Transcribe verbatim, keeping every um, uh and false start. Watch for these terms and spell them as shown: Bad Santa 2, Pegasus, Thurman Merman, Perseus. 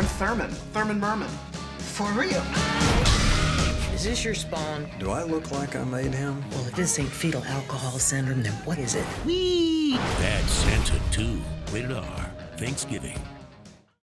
I'm Thurman. Thurman Merman. For real. Is this your spawn? Do I look like I made him? Well, if this ain't fetal alcohol syndrome, then what is it? Whee! Bad Santa two. Rated R. Thanksgiving.